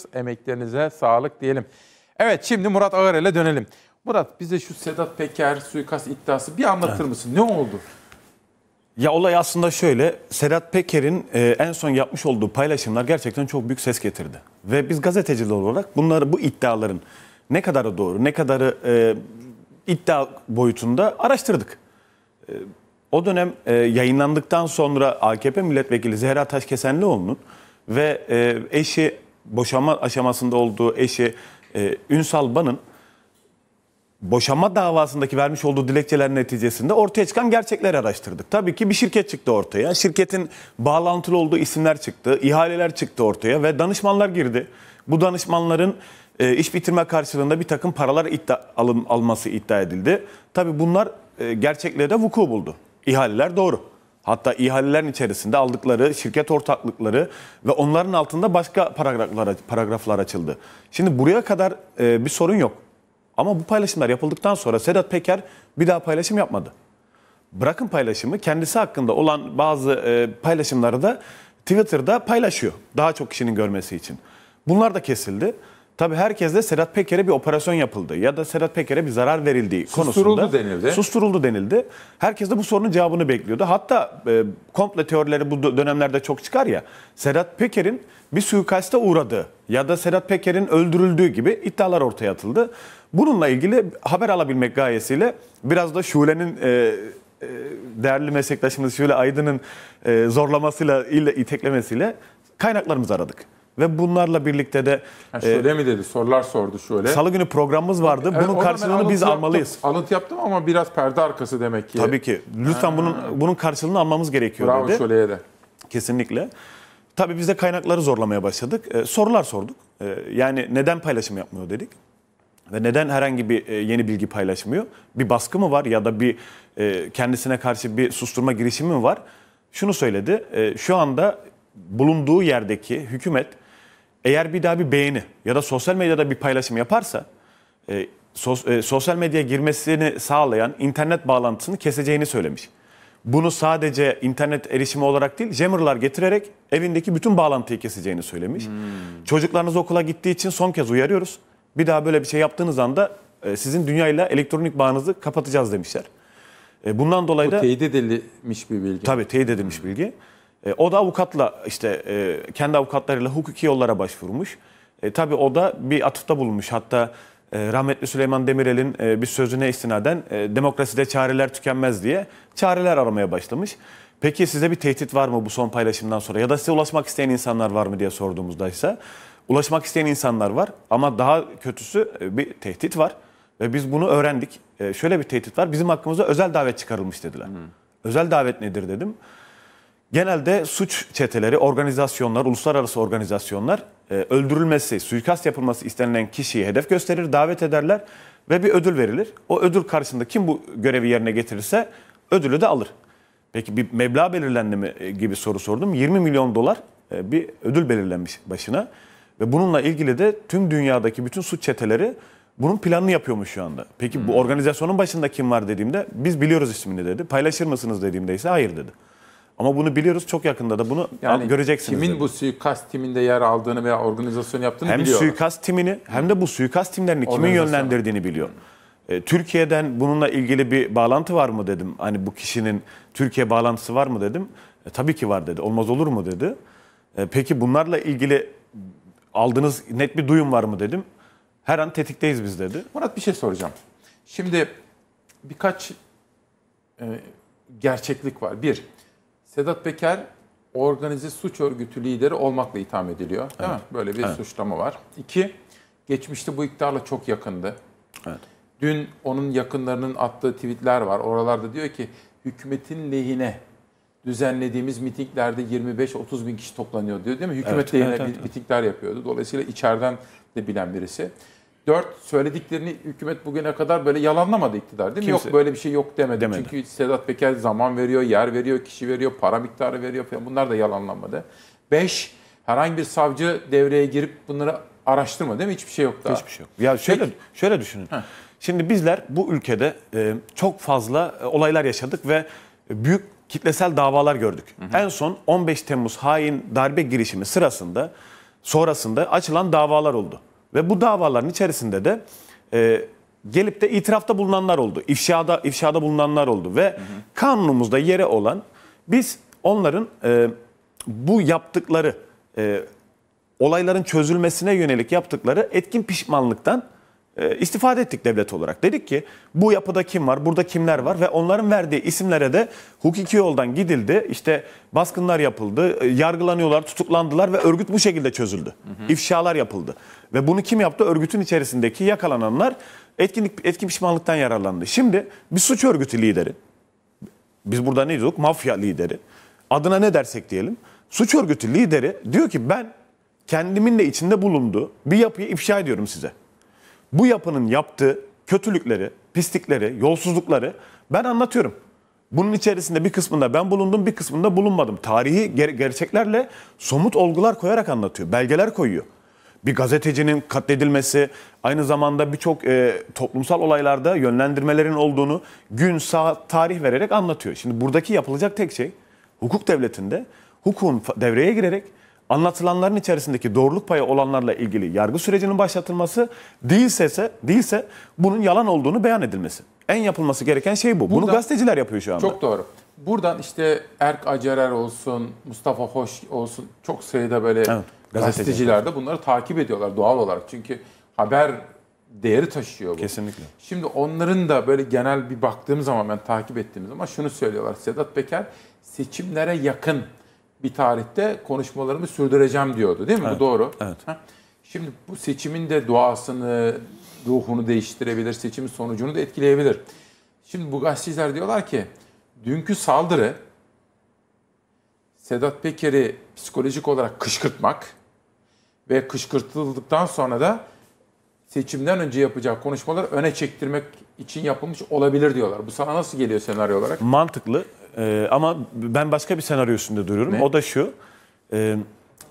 ediyoruz. Emeklerinize sağlık diyelim. Evet, şimdi Murat Ağırel'e dönelim. Murat, bize şu Sedat Peker suikast iddiası bir anlatır mısın? Ne oldu? Ya olay aslında şöyle, Sedat Peker'in en son yapmış olduğu paylaşımlar gerçekten çok büyük ses getirdi. Ve biz gazeteciler olarak bunları, bu iddiaların ne kadarı doğru, ne kadarı iddia boyutunda araştırdık. O dönem yayınlandıktan sonra AKP milletvekili Zehra Taşkesenlioğlu'nun ve eşi, boşanma aşamasında olduğu eşi Ünsal Ban'ın boşanma davasındaki vermiş olduğu dilekçelerin neticesinde ortaya çıkan gerçekleri araştırdık. Tabii ki bir şirket çıktı ortaya. Şirketin bağlantılı olduğu isimler çıktı, ihaleler çıktı ortaya ve danışmanlar girdi. Bu danışmanların iş bitirme karşılığında bir takım paralar alması iddia edildi. Tabii bunlar gerçeklere de vuku buldu. İhaleler doğru. Hatta ihalelerin içerisinde aldıkları şirket ortaklıkları ve onların altında başka paragraflar açıldı. Şimdi buraya kadar bir sorun yok. Ama bu paylaşımlar yapıldıktan sonra Sedat Peker bir daha paylaşım yapmadı. Bırakın paylaşımı, kendisi hakkında olan bazı paylaşımları da Twitter'da paylaşıyor. Daha çok kişinin görmesi için. Bunlar da kesildi. Tabii herkes de Sedat Peker'e bir operasyon yapıldı ya da Sedat Peker'e bir zarar verildiği konusunda denildi. Susturuldu denildi. Herkes de bu sorunun cevabını bekliyordu. Hatta komple teorileri bu dönemlerde çok çıkar ya. Sedat Peker'in bir suikaste uğradığı ya da Sedat Peker'in öldürüldüğü gibi iddialar ortaya atıldı. Bununla ilgili haber alabilmek gayesiyle biraz da Şule'nin değerli meslektaşımız Şule Aydın'ın zorlamasıyla, iteklemesiyle kaynaklarımızı aradık. Ve bunlarla birlikte de... şöyle mi dedi? Sorular sordu şöyle. Salı günü programımız vardı. Bunun karşılığını biz almalıyız. Alıntı yaptım ama biraz perde arkası demek ki. Tabii ki. Lütfen bunun karşılığını almamız gerekiyor dedi. Bravo Şule'ye de. Kesinlikle. Tabii biz de kaynakları zorlamaya başladık. Sorular sorduk. Yani neden paylaşım yapmıyor dedik. Ve neden herhangi bir yeni bilgi paylaşmıyor? Bir baskı mı var ya da bir kendisine karşı bir susturma girişimi mi var? Şunu söyledi. Şu anda bulunduğu yerdeki hükümet eğer bir daha bir beğeni ya da sosyal medyada bir paylaşım yaparsa sosyal medyaya girmesini sağlayan internet bağlantısını keseceğini söylemiş. Bunu sadece internet erişimi olarak değil, jammerlar getirerek evindeki bütün bağlantıyı keseceğini söylemiş. Çocuklarınız okula gittiği için son kez uyarıyoruz. Bir daha böyle bir şey yaptığınız anda sizin dünyayla elektronik bağınızı kapatacağız demişler. Bundan dolayı da... Bu teyit edilmiş bir bilgi. Tabii teyit edilmiş bilgi. O da avukatla işte kendi avukatlarıyla hukuki yollara başvurmuş. Tabii o da bir atıfta bulunmuş. Hatta rahmetli Süleyman Demirel'in bir sözüne istinaden demokraside çareler tükenmez diye çareler aramaya başlamış. Peki size bir tehdit var mı bu son paylaşımdan sonra ya da size ulaşmak isteyen insanlar var mı diye sorduğumuzda ise ulaşmak isteyen insanlar var ama daha kötüsü bir tehdit var ve biz bunu öğrendik. Şöyle bir tehdit var, bizim hakkımıza özel davet çıkarılmış dediler. Özel davet nedir dedim. Genelde suç çeteleri, organizasyonlar, uluslararası organizasyonlar öldürülmesi, suikast yapılması istenilen kişiyi hedef gösterir, davet ederler ve bir ödül verilir. O ödül karşısında kim bu görevi yerine getirirse ödülü de alır. Peki bir meblağ belirlendi mi gibi soru sordum. 20 milyon dolar bir ödül belirlenmiş başına ve bununla ilgili de tüm dünyadaki bütün suç çeteleri bunun planını yapıyormuş şu anda. Peki bu organizasyonun başında kim var dediğimde biz biliyoruz ismini dedi. Paylaşır mısınız dediğimde ise hayır dedi. Ama bunu biliyoruz, çok yakında da bunu göreceksiniz. Kimin bu suikast timinde yer aldığını veya organizasyon yaptığını biliyor. Hem suikast timini hem de bu suikast timlerini kimin yönlendirdiğini biliyor. Türkiye'den bununla ilgili bir bağlantı var mı dedim. Hani bu kişinin Türkiye bağlantısı var mı dedim. Tabii ki var dedi. Olmaz olur mu dedi. Peki bunlarla ilgili aldığınız net bir duyum var mı dedim. Her an tetikteyiz biz dedi. Murat, bir şey soracağım. Şimdi birkaç gerçeklik var. Bir... Sedat Peker organize suç örgütü lideri olmakla itham ediliyor. Evet. Değil mi? Böyle bir suçlama var. İki, geçmişte bu iktidarla çok yakındı. Evet. Dün onun yakınlarının attığı tweetler var. Oralarda diyor ki hükümetin lehine düzenlediğimiz mitinglerde 25-30 bin kişi toplanıyor diyor, değil mi? Hükümet lehine mitingler yapıyordu. Dolayısıyla içeriden de bilen birisi. Dört, söylediklerini hükümet bugüne kadar böyle yalanlamadı iktidar, değil mi? Kimse, yok böyle bir şey yok demedi. Çünkü Sedat Peker zaman veriyor, yer veriyor, kişi veriyor, para miktarı veriyor falan. Bunlar da yalanlanmadı. Beş, herhangi bir savcı devreye girip bunları araştırmadı, değil mi? Hiçbir şey yok daha. Hiçbir şey yok. Ya şöyle düşünün. Şimdi bizler bu ülkede çok fazla olaylar yaşadık ve büyük kitlesel davalar gördük. En son 15 Temmuz hain darbe girişimi sırasında sonrasında açılan davalar oldu. Ve bu davaların içerisinde de gelip de itirafta bulunanlar oldu. İfşada bulunanlar oldu. Ve kanunumuzda yeri olan biz onların bu yaptıkları olayların çözülmesine yönelik yaptıkları etkin pişmanlıktan istifade ettik devlet olarak. Dedik ki bu yapıda kim var, burada kimler var ve onların verdiği isimlere de hukuki yoldan gidildi. İşte baskınlar yapıldı, yargılanıyorlar, tutuklandılar ve örgüt bu şekilde çözüldü. İfşalar yapıldı. Ve bunu kim yaptı? Örgütün içerisindeki yakalananlar etkin pişmanlıktan yararlandı. Şimdi bir suç örgütü lideri, biz burada ne diyorduk? Mafya lideri. Adına ne dersek diyelim. Suç örgütü lideri diyor ki ben kendimin de içinde bulunduğu bir yapıyı ifşa ediyorum size. Bu yapının yaptığı kötülükleri, pislikleri, yolsuzlukları ben anlatıyorum. Bunun içerisinde bir kısmında ben bulundum, bir kısmında bulunmadım. Tarihi gerçeklerle somut olgular koyarak anlatıyor, belgeler koyuyor. Bir gazetecinin katledilmesi, aynı zamanda birçok toplumsal olaylarda yönlendirmelerin olduğunu gün, saat, tarih vererek anlatıyor. Şimdi buradaki yapılacak tek şey hukuk devletinde hukukun devreye girerek anlatılanların içerisindeki doğruluk payı olanlarla ilgili yargı sürecinin başlatılması değilse bunun yalan olduğunu beyan edilmesi. En yapılması gereken şey bu. Bunu gazeteciler yapıyor şu anda. Çok doğru. Buradan işte Erk Acerer olsun, Mustafa Hoş olsun çok sayıda böyle gazeteciler de bunları takip ediyorlar doğal olarak. Çünkü haber değeri taşıyor bu. Kesinlikle. Şimdi onların da böyle genel bir baktığım zaman ben takip ettiğim zaman şunu söylüyorlar. Sedat Peker seçimlere yakın bir tarihte konuşmalarımı sürdüreceğim diyordu değil mi? Evet, bu doğru. Evet. Şimdi bu seçimin de doğasını, ruhunu değiştirebilir, seçimin sonucunu da etkileyebilir. Şimdi bu gazeteciler diyorlar ki dünkü saldırı Sedat Peker'i psikolojik olarak kışkırtmak ve kışkırtıldıktan sonra da seçimden önce yapacak konuşmaları öne çektirmek için yapılmış olabilir diyorlar. Bu sana nasıl geliyor senaryo olarak? Mantıklı. Ama ben başka bir senaryo üstünde duruyorum. Ne? O da şu,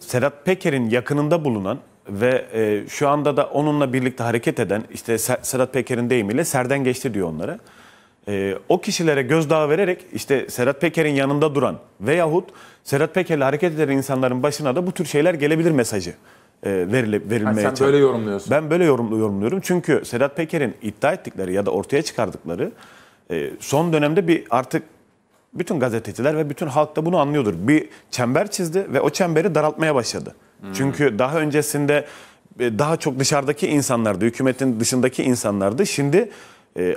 Sedat Peker'in yakınında bulunan ve şu anda da onunla birlikte hareket eden, işte Sedat Peker'in deyimiyle serden geçti diyor onlara. O kişilere gözdağı vererek işte Sedat Peker'in yanında duran veyahut Sedat Peker'le hareket eden insanların başına da bu tür şeyler gelebilir mesajı verilmeye çalışıyor. Sen böyle yorumluyorsun. Ben böyle yorumluyorum. Çünkü Sedat Peker'in iddia ettikleri ya da ortaya çıkardıkları son dönemde bir artık bütün gazeteciler ve bütün halk da bunu anlıyordur. Bir çember çizdi ve o çemberi daraltmaya başladı. Çünkü daha öncesinde daha çok dışarıdaki insanlardı, hükümetin dışındaki insanlardı. Şimdi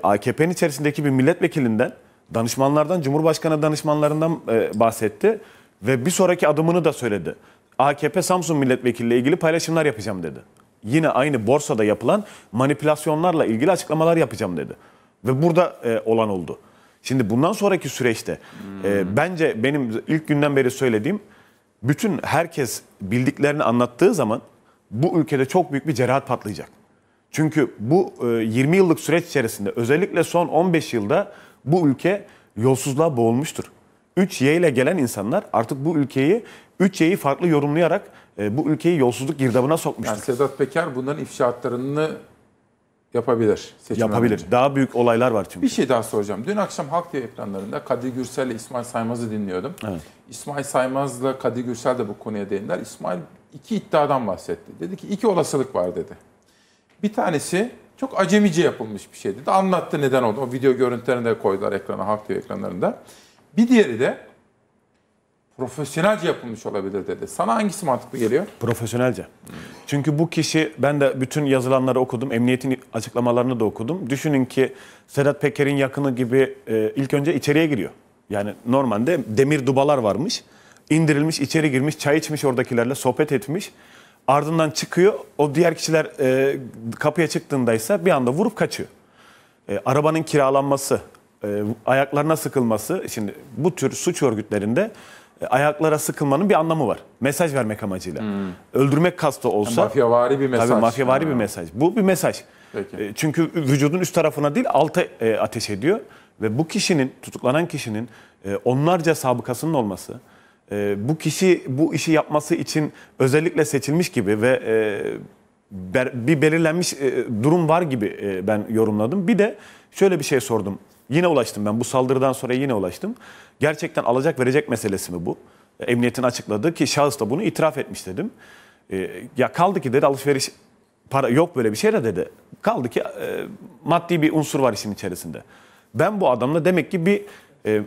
AKP'nin içerisindeki bir milletvekilinden, danışmanlardan, Cumhurbaşkanı danışmanlarından bahsetti. Ve bir sonraki adımını da söyledi. AKP Samsun Milletvekili ile ilgili paylaşımlar yapacağım dedi. Yine aynı borsada yapılan manipülasyonlarla ilgili açıklamalar yapacağım dedi. Ve burada olan oldu. Şimdi bundan sonraki süreçte bence benim ilk günden beri söylediğim bütün herkes bildiklerini anlattığı zaman bu ülkede çok büyük bir cerahat patlayacak. Çünkü bu 20 yıllık süreç içerisinde özellikle son 15 yılda bu ülke yolsuzluğa boğulmuştur. 3Y ile gelen insanlar artık bu ülkeyi 3Y'yi farklı yorumlayarak bu ülkeyi yolsuzluk girdabına sokmuştur. Yani Sedat Peker bunların ifşaatlarını yapabilir. Yapabilir. Daha büyük olaylar var çünkü. Bir şey daha soracağım. Dün akşam Halk TV ekranlarında Kadir Gürsel ile İsmail Saymaz'ı dinliyordum. Evet. İsmail Saymaz'la Kadir Gürsel de bu konuya değindiler. İsmail iki iddiadan bahsetti. Dedi ki iki olasılık var dedi. Bir tanesi çok acemice yapılmış bir şey dedi. Anlattı neden oldu. O video görüntülerini de koydular ekrana, Halk TV ekranlarında. Bir diğeri de profesyonelce yapılmış olabilir dedi. Sana hangisi mantıklı geliyor? Profesyonelce. Çünkü bu kişi, ben de bütün yazılanları okudum, emniyetin açıklamalarını da okudum. Düşünün ki Sedat Peker'in yakını gibi ilk önce içeriye giriyor. Yani normalde demir dubalar varmış. İndirilmiş, içeri girmiş, çay içmiş oradakilerle, sohbet etmiş. Ardından çıkıyor, o diğer kişiler kapıya çıktığındaysa bir anda vurup kaçıyor. Arabanın kiralanması, ayaklarına sıkılması, şimdi bu tür suç örgütlerinde ayaklara sıkılmanın bir anlamı var. Mesaj vermek amacıyla. Öldürmek kastı olsa. Mafyavari bir mesaj. Tabii mafyavari bir mesaj. Bu bir mesaj. Peki. Çünkü vücudun üst tarafına değil alta ateş ediyor. Ve bu kişinin, tutuklanan kişinin onlarca sabıkasının olması, bu kişi bu işi yapması için özellikle seçilmiş gibi ve bir belirlenmiş durum var gibi ben yorumladım. Bir de şöyle bir şey sordum. Yine ulaştım ben. Bu saldırıdan sonra yine ulaştım. Gerçekten alacak verecek meselesi mi bu? Emniyetin açıkladığı ki şahıs da bunu itiraf etmiş dedim. Ya kaldı ki dedi alışveriş para yok böyle bir şey de dedi. Kaldı ki maddi bir unsur var işin içerisinde. Ben bu adamla demek ki bir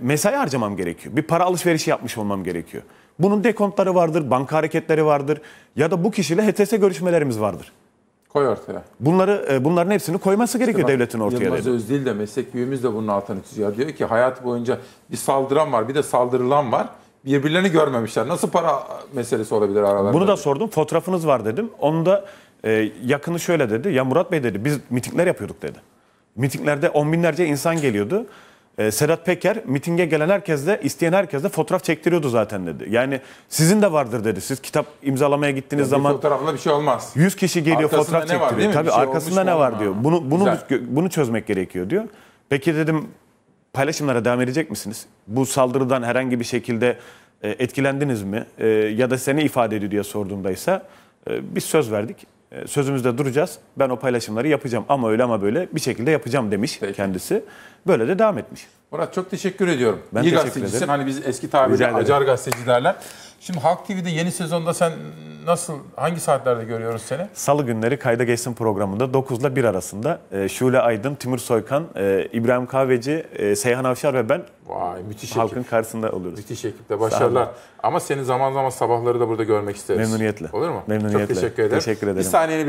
mesai harcamam gerekiyor. Bir para alışverişi yapmış olmam gerekiyor. Bunun dekontları vardır, banka hareketleri vardır ya da bu kişiyle HTS görüşmelerimiz vardır. Koy ortaya. Bunların hepsini koyması gerekiyor işte devletin ortaya. Yılmaz Özdil de meslek büyüğümüz de bunun altını çiziyor. Diyor ki hayat boyunca bir saldıran var, bir de saldırılan var. Birbirlerini görmemişler. Nasıl para meselesi olabilir aralarında? Bunu da sordum. Fotoğrafınız var dedim. Onu da yakını şöyle dedi. Ya Murat Bey dedi biz mitingler yapıyorduk dedi. Mitinglerde on binlerce insan geliyordu. Sedat Peker mitinge gelen herkesle, isteyen herkesle fotoğraf çektiriyordu zaten dedi. Yani sizin de vardır dedi. Siz kitap imzalamaya gittiğiniz yani zaman fotoğrafla bir şey olmaz. 100 kişi geliyor arkasında fotoğraf çektiriyor. Tabii şey arkasında ne var diyor. Bunu çözmek gerekiyor diyor. Peki dedim paylaşımlara devam edecek misiniz? Bu saldırıdan herhangi bir şekilde etkilendiniz mi? Ya da seni ifade ediyor diye sorduğumdaysa biz söz verdik. Sözümüzde duracağız. Ben o paylaşımları yapacağım ama öyle ama böyle bir şekilde yapacağım demiş peki kendisi. Böyle de devam etmiş. Murat çok teşekkür ediyorum. Ben İyi teşekkür gazetecisin. Ederim. Hani biz eski tabirle acar gazeteci derler. Şimdi Halk TV'de yeni sezonda sen hangi saatlerde görüyoruz seni? Salı günleri Kayda Geçsin programında 9 ile 1 arasında Şule Aydın, Timur Soykan, İbrahim Kahveci, Seyhan Avşar ve ben müthiş halkın karşısında oluyoruz. Müthiş ekipte başarılar. Ama seni zaman zaman sabahları da burada görmek isteriz. Memnuniyetle. Olur mu? Memnuniyetle. Çok teşekkür ederim. Bir saniyeni